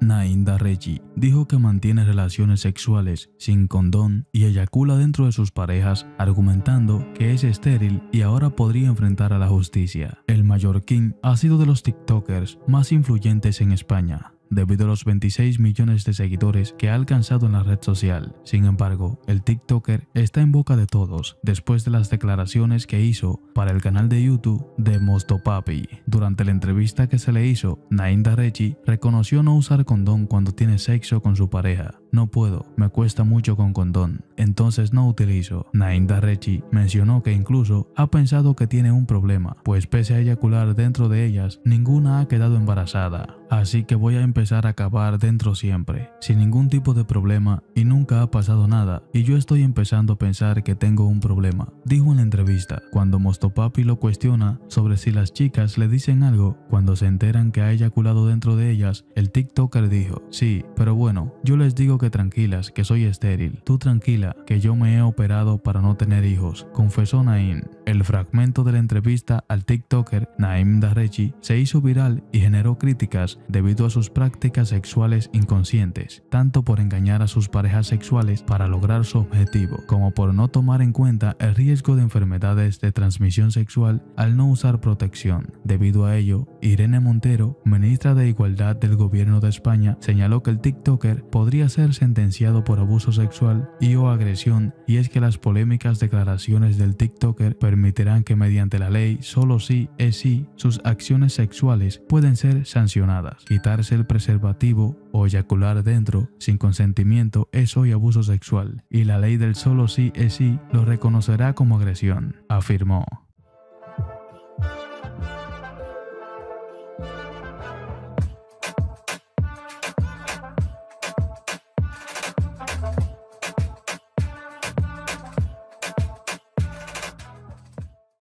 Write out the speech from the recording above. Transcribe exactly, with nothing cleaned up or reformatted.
Naim Darrechi dijo que mantiene relaciones sexuales sin condón y eyacula dentro de sus parejas, argumentando que es estéril y ahora podría enfrentar a la justicia. El mallorquín ha sido de los TikTokers más influyentes en España, debido a los veintiséis millones de seguidores que ha alcanzado en la red social. Sin embargo, el TikToker está en boca de todos después de las declaraciones que hizo para el canal de YouTube de Mostopapi. Durante la entrevista que se le hizo, Naim Darrechi reconoció no usar condón cuando tiene sexo con su pareja. No puedo, me cuesta mucho con condón, entonces no utilizo. Naim Darrechi mencionó que incluso ha pensado que tiene un problema, pues pese a eyacular dentro de ellas, ninguna ha quedado embarazada. Así que voy a empezar a acabar dentro siempre, sin ningún tipo de problema, y nunca ha pasado nada, y yo estoy empezando a pensar que tengo un problema, dijo en la entrevista. Cuando Mostopapi lo cuestiona sobre si las chicas le dicen algo cuando se enteran que ha eyaculado dentro de ellas, el TikToker dijo: sí, pero bueno, yo les digo que tranquilas, que soy estéril. Tú tranquila, que yo me he operado para no tener hijos, confesó Naim. El fragmento de la entrevista al TikToker Naim Darrechi se hizo viral y generó críticas debido a sus prácticas sexuales inconscientes, tanto por engañar a sus parejas sexuales para lograr su objetivo, como por no tomar en cuenta el riesgo de enfermedades de transmisión sexual al no usar protección. Debido a ello, Irene Montero, ministra de Igualdad del Gobierno de España, señaló que el TikToker podría ser sentenciado por abuso sexual y o agresión, y es que las polémicas declaraciones del TikToker permitirán que mediante la ley solo sí es sí, sus acciones sexuales pueden ser sancionadas. Quitarse el preservativo o eyacular dentro sin consentimiento es hoy abuso sexual, y la ley del solo sí es sí lo reconocerá como agresión, afirmó.